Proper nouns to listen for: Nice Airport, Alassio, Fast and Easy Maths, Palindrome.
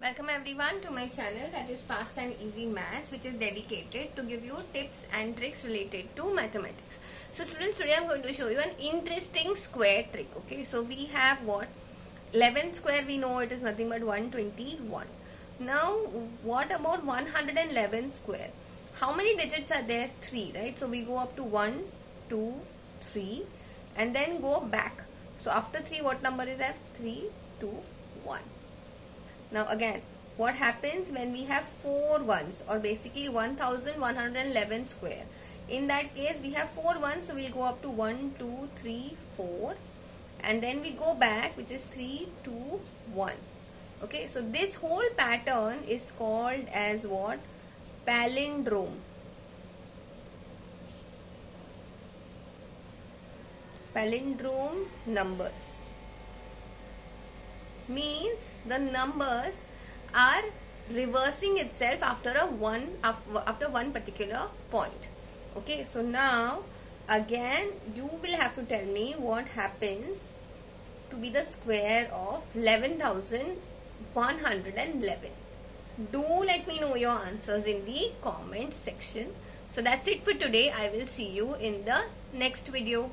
Welcome everyone to my channel, that is Fast and Easy Maths, which is dedicated to give you tips and tricks related to mathematics. So students, today I am going to show you an interesting square trick. Okay, so we have what? 11 square, we know it is nothing but 121. Now what about 111 square? How many digits are there? 3, right? So we go up to 1, 2, 3 and then go back. So after 3, what number is there? 3, 2, 1. Now again, what happens when we have 4 ones, or basically 1111 square? In that case, we have 4 ones, so we'll go up to 1, 2, 3, 4 and then we go back, which is 3, 2, 1. Okay, so this whole pattern is called as what? Palindrome. Palindrome numbers. Means the numbers are reversing itself after one particular point. Okay, so now again you will have to tell me what happens to be the square of 11,111. Do let me know your answers in the comment section. So that's it for today. I will see you in the next video.